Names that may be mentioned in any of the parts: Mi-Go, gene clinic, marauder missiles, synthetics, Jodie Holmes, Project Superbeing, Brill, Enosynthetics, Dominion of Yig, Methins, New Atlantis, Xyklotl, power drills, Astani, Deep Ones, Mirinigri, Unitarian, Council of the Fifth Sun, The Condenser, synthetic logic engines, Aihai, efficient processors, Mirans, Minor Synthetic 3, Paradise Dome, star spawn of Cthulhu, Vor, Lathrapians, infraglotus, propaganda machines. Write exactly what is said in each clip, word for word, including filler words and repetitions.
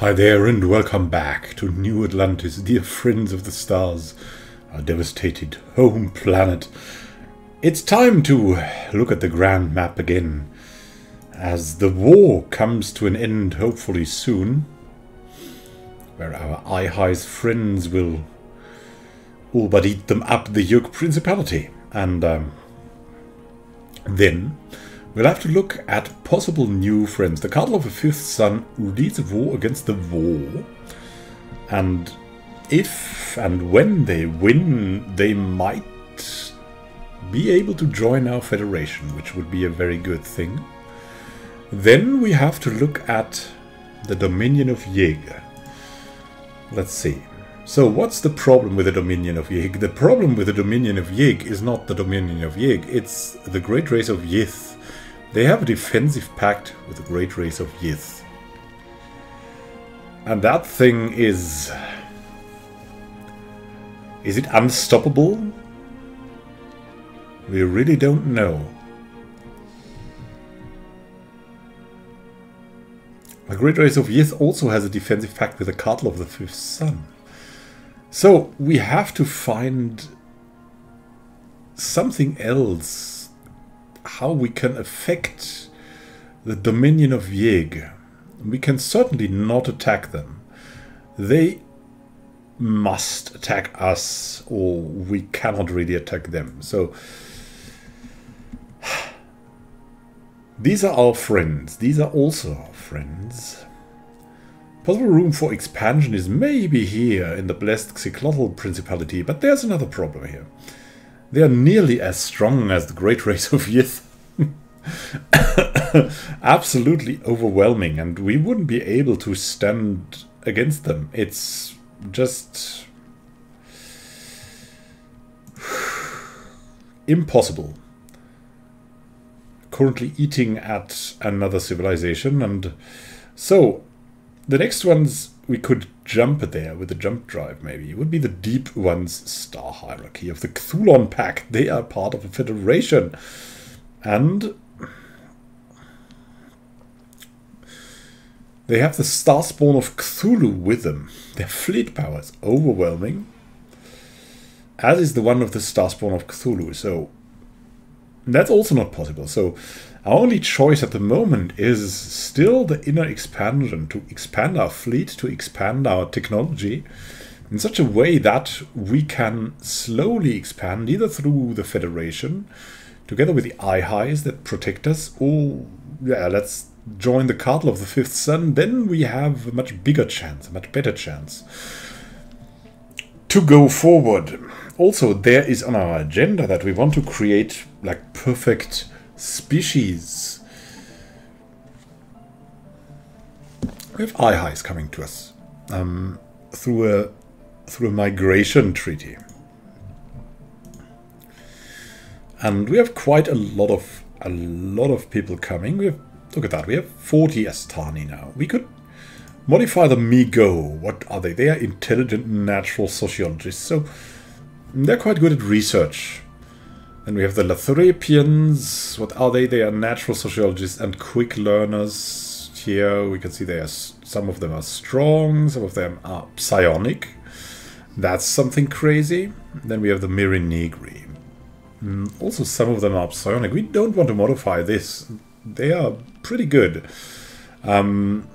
Hi there and welcome back to New Atlantis, dear friends of the stars, our devastated home planet. It's time to look at the grand map again, as the war comes to an end hopefully soon, where our Aihai's friends will all but eat them up, the Yig Principality, and um, then we'll have to look at possible new friends. The Council of the Fifth Sun leads a war against the Vor, and if and when they win, they might be able to join our Federation, which would be a very good thing. Then we have to look at the Dominion of Yig. Let's see. So what's the problem with the Dominion of Yig? The problem with the Dominion of Yig is not the Dominion of Yig, it's the Great Race of Yith. They have a defensive pact with the Great Race of Yith. And that thing is... is it unstoppable? We really don't know. The Great Race of Yith also has a defensive pact with the Council of the Fifth Sun. So we have to find something else, how we can affect the Dominion of Yig. We can certainly not attack them. They must attack us, or we cannot really attack them. So these are our friends. These are also our friends. Possible room for expansion is maybe here in the blessed Xyklotl Principality, but there's another problem here. They are nearly as strong as the Great Race of Yith. Absolutely overwhelming, and we wouldn't be able to stand against them. It's just... impossible. Currently eating at another civilization, and so the next ones we could jump at there with the jump drive, maybe. It would be the Deep Ones star hierarchy of the Cthulhu Pact. They are part of a federation, and they have the star spawn of Cthulhu with them. Their fleet power is overwhelming, as is the one of the star spawn of Cthulhu. So that's also not possible. So our only choice at the moment is still the inner expansion, to expand our fleet, to expand our technology in such a way that we can slowly expand either through the Federation, together with the Aihais that protect us, or yeah, let's join the Council of the Fifth Sun. Then we have a much bigger chance, a much better chance to go forward. Also, there is on our agenda that we want to create like perfect species. We have Aihais coming to us um, through a through a migration treaty, and we have quite a lot of a lot of people coming. We have, look at that. We have forty Astani now. We could modify the Mi-Go. What are they? They are intelligent natural sociologists. So they're quite good at research. Then we have the Lathrapians. What are they? They are natural sociologists and quick learners. Here we can see they are, some of them are strong, some of them are psionic. That's something crazy. Then we have the Mirinigri. Also some of them are psionic. We don't want to modify this. They are pretty good. Um,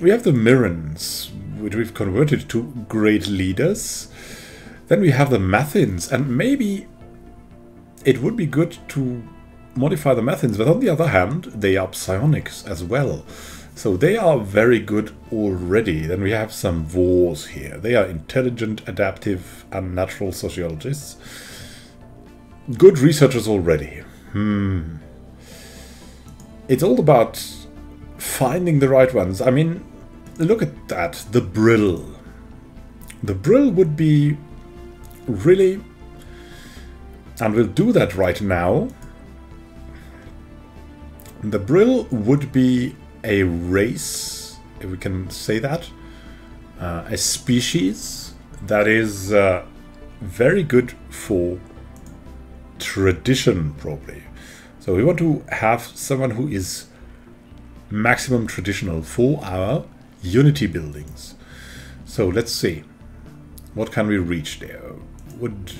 we have the Mirans, which we've converted to great leaders. Then we have the Methins, and maybe it would be good to modify the Methins, but on the other hand, they are psionics as well. So they are very good already. Then we have some Vors here. They are intelligent, adaptive, and natural sociologists. Good researchers already. Hmm. It's all about finding the right ones. I mean, look at that. The Brill. The Brill would be... really, and we'll do that right now. The Brill would be a race, if we can say that, uh, a species that is uh, very good for tradition, probably. So we want to have someone who is maximum traditional for our Unity buildings. So let's see. What can we reach there? Would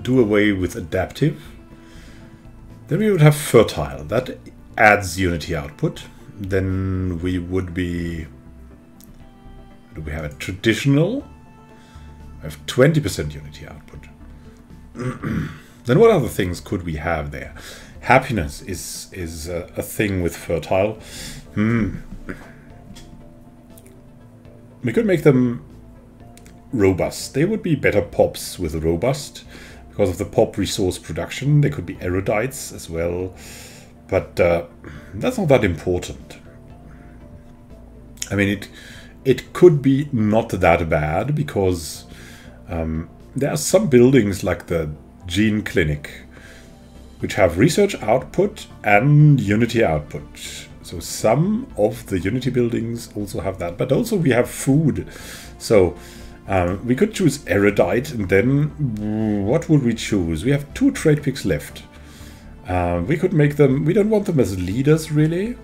do away with adaptive. Then we would have fertile. That adds unity output. Then we would be... Do we have a traditional? I have twenty percent unity output. Then what other things could we have there? Happiness is is a, a thing with fertile. Hmm. We could make them robust. They would be better pops with robust because of the pop resource production. They could be erudites as well, but uh, that's not that important. I mean, it it could be not that bad because um, there are some buildings like the Gene Clinic which have research output and unity output. So some of the unity buildings also have that, but also we have food. So um, we could choose erudite, and then what would we choose? We have two trade picks left. Uh, we could make them, we don't want them as leaders really.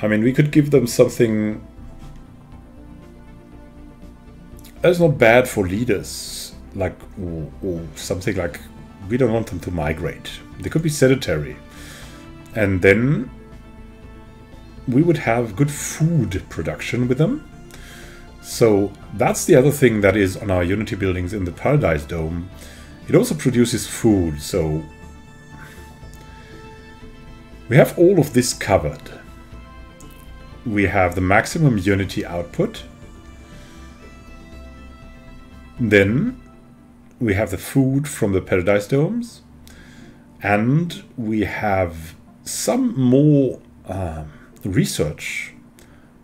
I mean, we could give them something that's not bad for leaders, like or, or something like, we don't want them to migrate. They could be sedentary. And then we would have good food production with them. So that's the other thing that is on our unity buildings in the Paradise Dome. It also produces food, so we have all of this covered. We have the maximum unity output. Then we have the food from the Paradise Domes. And we have some more... Um, research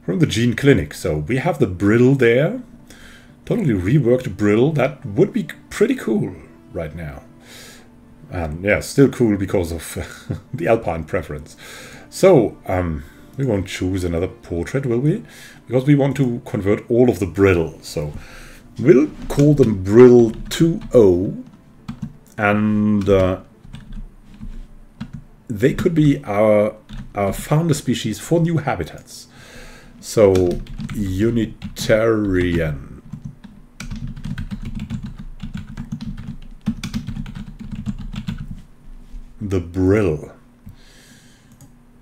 from the Gene Clinic. So we have the Brill there. Totally reworked Brill. That would be pretty cool right now. And yeah, still cool because of the Alpine preference. So um, we won't choose another portrait, will we? Because we want to convert all of the Brill. So we'll call them Brill two point oh. And uh, they could be our... our founder species for new habitats. So, Unitarian. The Brill.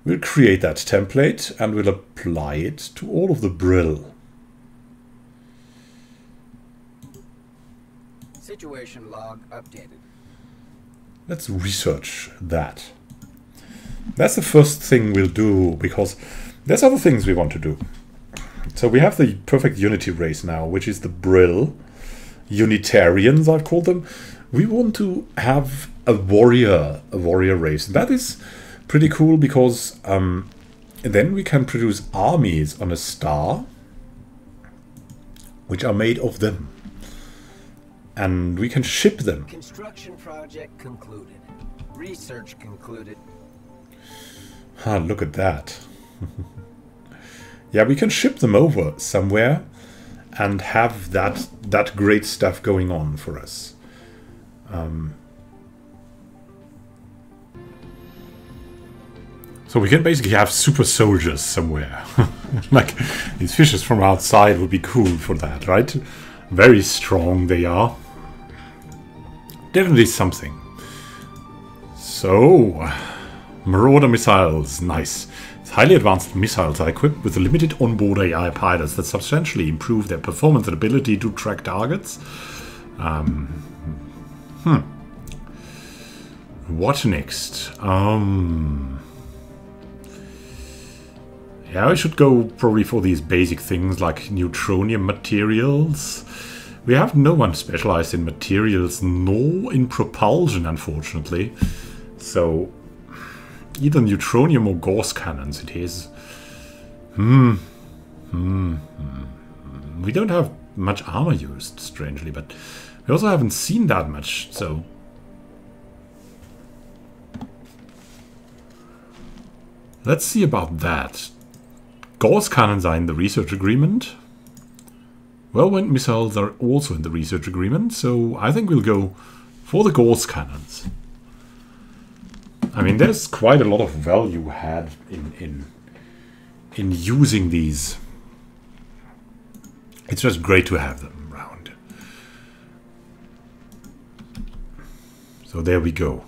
We'll create that template and we'll apply it to all of the Brill. Situation log updated. Let's research that. That's the first thing we'll do, because there's other things we want to do. So we have the perfect unity race now, which is the Brill. Unitarians, I've called them. We want to have a warrior, a warrior race. That is pretty cool, because um, then we can produce armies on a star, which are made of them. And we can ship them. Construction project concluded. Research concluded. Ah, look at that. Yeah, we can ship them over somewhere and have that that great stuff going on for us. Um, so we can basically have super soldiers somewhere. Like, these fishes from outside would be cool for that, right? Very strong they are. Definitely something. So... marauder missiles, nice. Highly advanced missiles are equipped with limited onboard A I pilots that substantially improve their performance and ability to track targets. Um, hmm. What next? Um, yeah, I should go probably for these basic things like neutronium materials. We have no one specialized in materials, nor in propulsion, unfortunately. So... either neutronium or Gauss Cannons it is. Hmm. Hmm. We don't have much armor used, strangely, but we also haven't seen that much, so... let's see about that. Gauss Cannons are in the research agreement. Well, Wind Missiles are also in the research agreement, so I think we'll go for the Gauss Cannons. I mean, there's quite a lot of value had in in in using these It's just great to have them around. So there we go.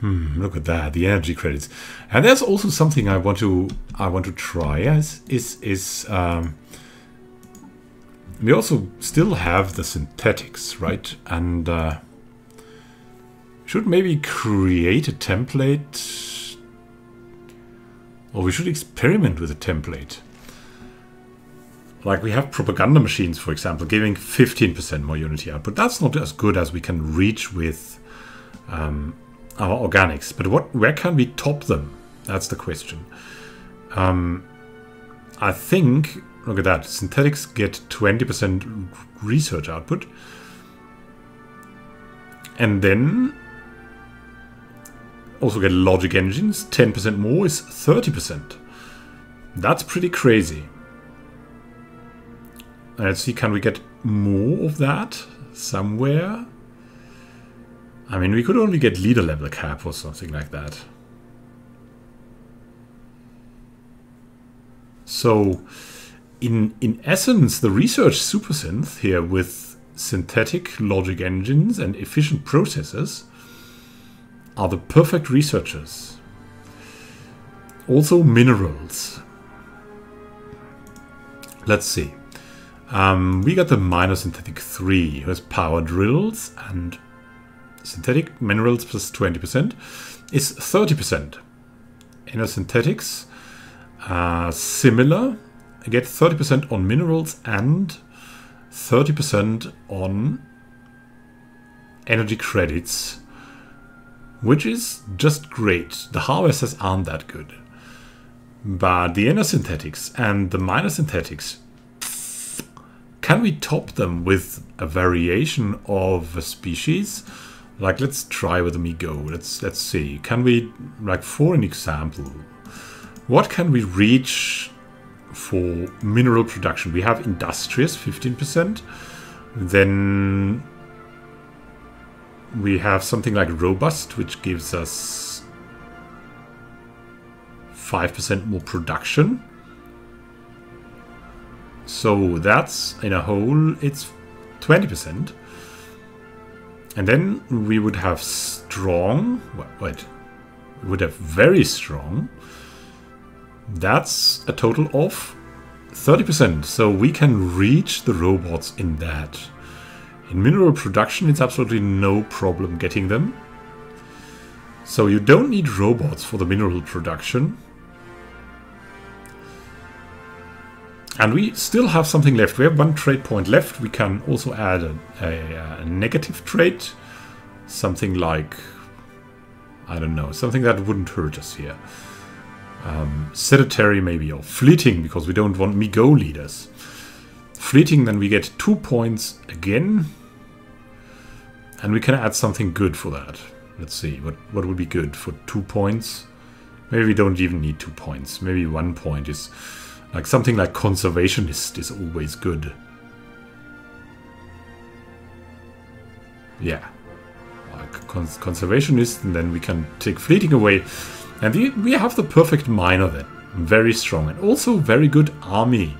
Hmm, look at that, the energy credits. And there's also something I want to I want to try is is is um we also still have the synthetics, right? And uh should maybe create a template, or we should experiment with a template. Like we have propaganda machines, for example, giving fifteen percent more unity output. That's not as good as we can reach with um our organics, but what, where can we top them? That's the question. Um, I think, look at that, synthetics get twenty percent research output. And then also get logic engines, ten percent more is thirty percent. That's pretty crazy. Let's see, can we get more of that somewhere? I mean, we could only get leader level cap or something like that. So, in in essence, the research supersynth here with synthetic logic engines and efficient processors are the perfect researchers. Also minerals. Let's see. Um, we got the Minor Synthetic three. Here's power drills and synthetic minerals plus twenty percent is thirty percent. Enosynthetics, uh, similar. I get thirty percent on minerals and thirty percent on energy credits, which is just great. The harvesters aren't that good. But the Enosynthetics and the Minor Synthetics, can we top them with a variation of a species? Like, let's try with the Mi-Go. Let's let's see. Can we, like, for an example, what can we reach for mineral production? We have industrious fifteen percent. Then we have something like robust, which gives us five percent more production. So that's in a whole, it's twenty percent. And then we would have strong, wait, we would have very strong. That's a total of thirty percent. So we can reach the robots in that. In mineral production, it's absolutely no problem getting them. So you don't need robots for the mineral production. And we still have something left. We have one trade point left. We can also add a, a, a negative trade. Something like, I don't know, something that wouldn't hurt us here. Um, sedentary maybe, or fleeting, because we don't want Mi-Go leaders. Fleeting, then we get two points again. And we can add something good for that. Let's see, what, what would be good for two points? Maybe we don't even need two points. Maybe one point is... Like something like conservationist is always good. Yeah, like cons conservationist, and then we can take fleeting away, and the, we have the perfect miner then. Very strong and also very good army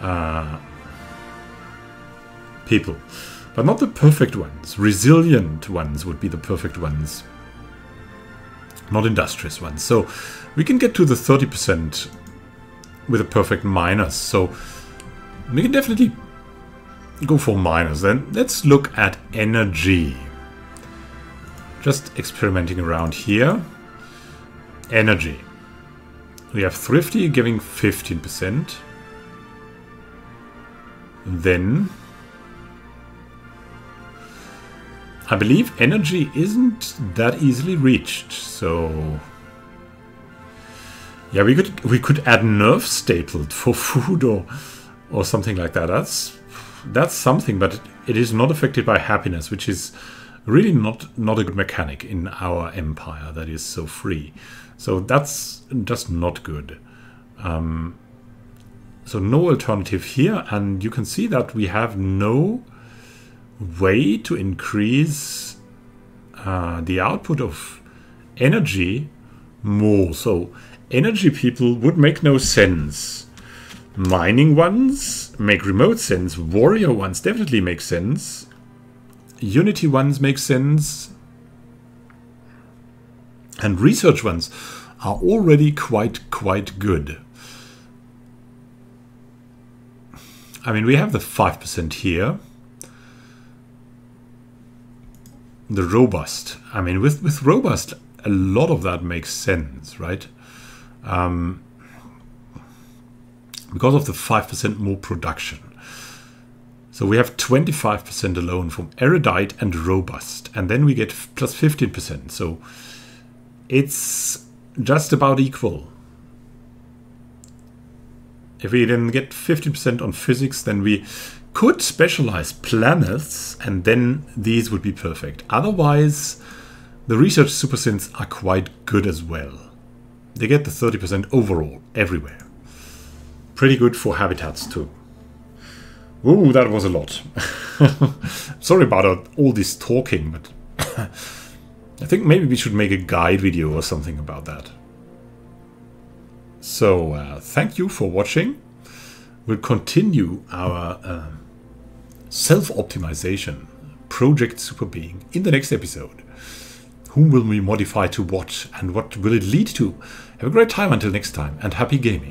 uh, people, but not the perfect ones. Resilient ones would be the perfect ones, not industrious ones. So we can get to the thirty percent. With a perfect minus, so we can definitely go for minus. Then let's look at energy. Just experimenting around here. Energy. We have thrifty giving fifteen percent. Then I believe energy isn't that easily reached, so. Yeah, we could we could add nerve stapled for food or or something like that. That's that's something, but it is not affected by happiness, which is really not not a good mechanic in our empire that is so free. So that's just not good. Um, so no alternative here, and you can see that we have no way to increase uh, the output of energy more. So energy people would make no sense. Mining ones make remote sense. Warrior ones definitely make sense. Unity ones make sense. And research ones are already quite, quite good. I mean, we have the five percent here. The robust. I mean, with, with robust, a lot of that makes sense, right? Um, because of the five percent more production. So we have twenty-five percent alone from erudite and robust. And then we get plus fifteen percent. So it's just about equal. If we then get fifty percent on physics, then we could specialize planets, and then these would be perfect. Otherwise, the research supersynths are quite good as well. They get the thirty percent overall, everywhere. Pretty good for habitats too. Ooh, that was a lot. Sorry about all this talking, but I think maybe we should make a guide video or something about that. So, uh, thank you for watching. We'll continue our uh, self-optimization Project Superbeing in the next episode. Whom will we modify to what, and what will it lead to? Have a great time until next time, and happy gaming.